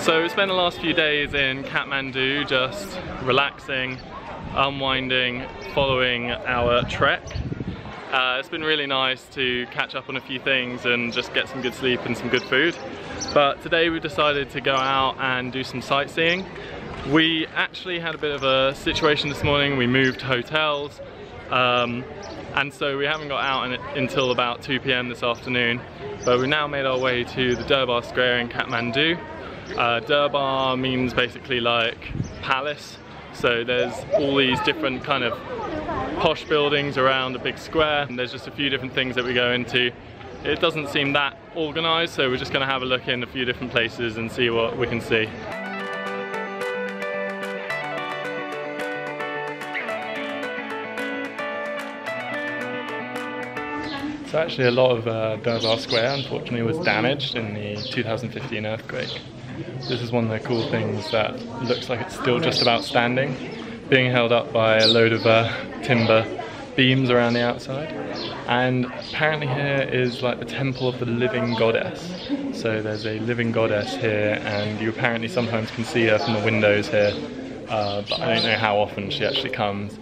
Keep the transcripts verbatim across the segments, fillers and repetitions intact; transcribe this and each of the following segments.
So we spent the last few days in Kathmandu just relaxing, unwinding, following our trek. Uh, it's been really nice to catch up on a few things and just get some good sleep and some good food. But today we decided to go out and do some sightseeing. We actually had a bit of a situation this morning. We moved hotels, um, and so we haven't got out in, until about two p m this afternoon. But we've now made our way to the Durbar Square in Kathmandu. Uh, Durbar means basically like palace. So there's all these different kind of posh buildings around a big square, and there's just a few different things that we go into. It doesn't seem that organized, so we're just going to have a look in a few different places and see what we can see. So actually a lot of uh, Durbar Square unfortunately was damaged in the two thousand fifteen earthquake. This is one of the cool things that looks like it's still just about standing, being held up by a load of uh, timber beams around the outside. And apparently here is like the temple of the living goddess. So there's a living goddess here, and you apparently sometimes can see her from the windows here, uh, but I don't know how often she actually comes.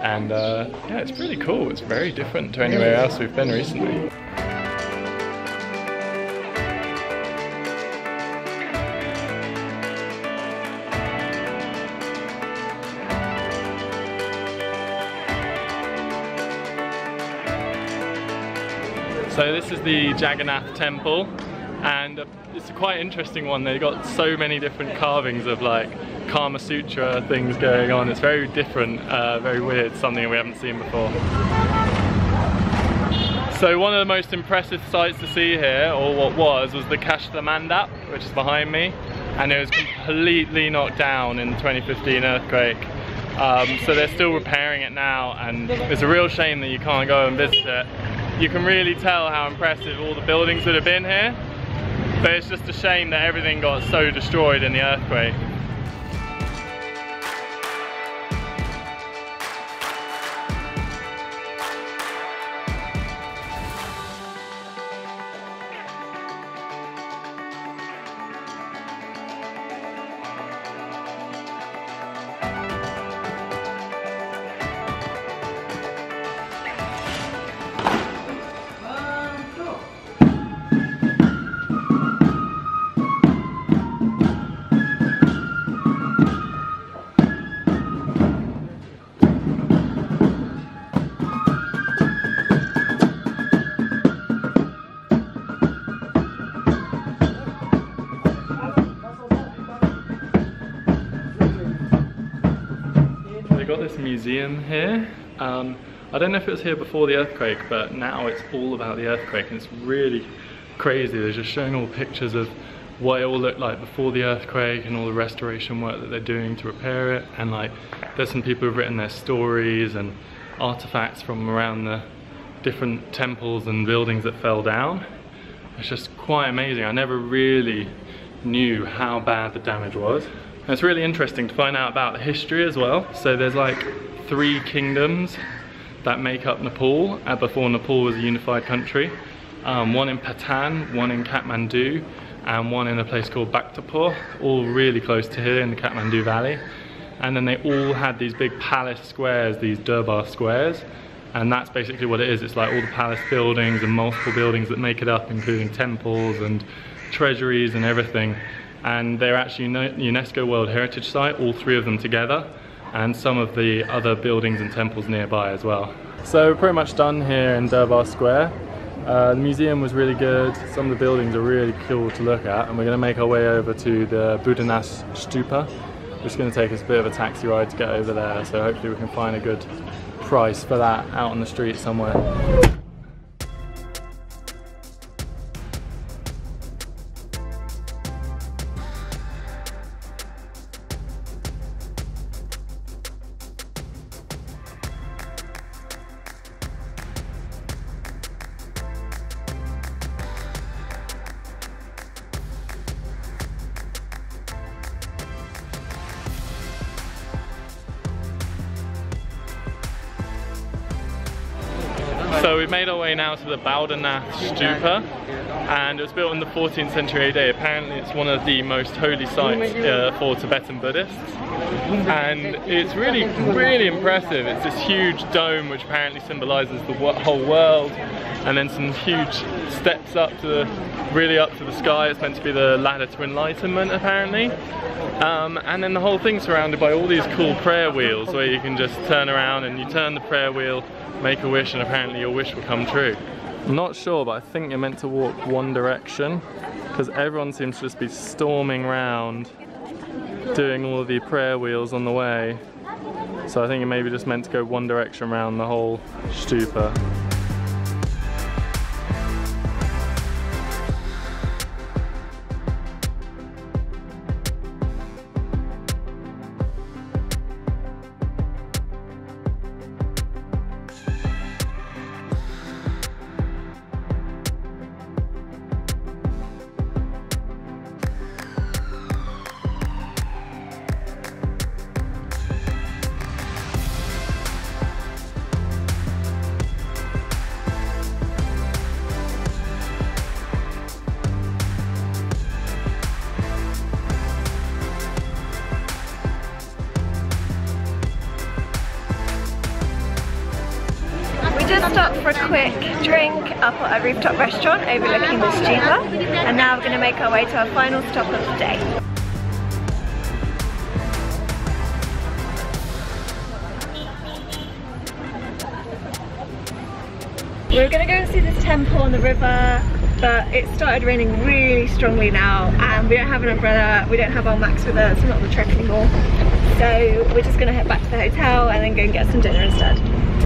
And uh, yeah, it's pretty cool. It's very different to anywhere else we've been recently. So this is the Jagannath Temple, and it's a quite interesting one. They've got so many different carvings of like Kama Sutra things going on. It's very different, uh, very weird, something we haven't seen before. So one of the most impressive sights to see here, or what was, was the Kasthamandap, which is behind me, and it was completely knocked down in the twenty fifteen earthquake. Um, so they're still repairing it now, and it's a real shame that you can't go and visit it. You can really tell how impressive all the buildings that have been here, but it's just a shame that everything got so destroyed in the earthquake. Got this museum here. Um, I don't know if it was here before the earthquake, but now it's all about the earthquake, and it's really crazy. They're just showing all pictures of what it all looked like before the earthquake and all the restoration work that they're doing to repair it. And like, there's some people who've written their stories and artifacts from around the different temples and buildings that fell down. It's just quite amazing. I never really knew how bad the damage was. It's really interesting to find out about the history as well. So there's like three kingdoms that make up Nepal, uh, before Nepal was a unified country. Um, one in Patan, one in Kathmandu, and one in a place called Bhaktapur, all really close to here in the Kathmandu Valley. And then they all had these big palace squares, these Durbar squares, and that's basically what it is. It's like all the palace buildings and multiple buildings that make it up, including temples and treasuries and everything. And they're actually UNESCO World Heritage Site, all three of them together, and some of the other buildings and temples nearby as well. So we're pretty much done here in Durbar Square. Uh, the museum was really good, some of the buildings are really cool to look at, and we're going to make our way over to the Boudhanath Stupa, which is going to take us a bit of a taxi ride to get over there, so hopefully we can find a good price for that out on the street somewhere. So we've made our way now to the Boudhanath Stupa, and it was built in the fourteenth century A D. Apparently it's one of the most holy sites uh, for Tibetan Buddhists, and it's really, really impressive. It's this huge dome which apparently symbolises the whole world, and then some huge steps up to the, really up to the sky. It's meant to be the ladder to enlightenment apparently, um, and then the whole thing's surrounded by all these cool prayer wheels where you can just turn around and you turn the prayer wheel, make a wish, and apparently your wish will come true. I'm not sure, but I think you're meant to walk one direction, because everyone seems to just be storming around doing all of the prayer wheels on the way. So I think you're maybe just meant to go one direction around the whole stupa. Stopped for a quick drink up at a rooftop restaurant overlooking the stupa, and now we're going to make our way to our final stop of the day. We were going to go and see this temple on the river, but it started raining really strongly now, and we don't have an umbrella, we don't have our Macs with us, we're not on the trek anymore, so we're just going to head back to the hotel and then go and get some dinner instead.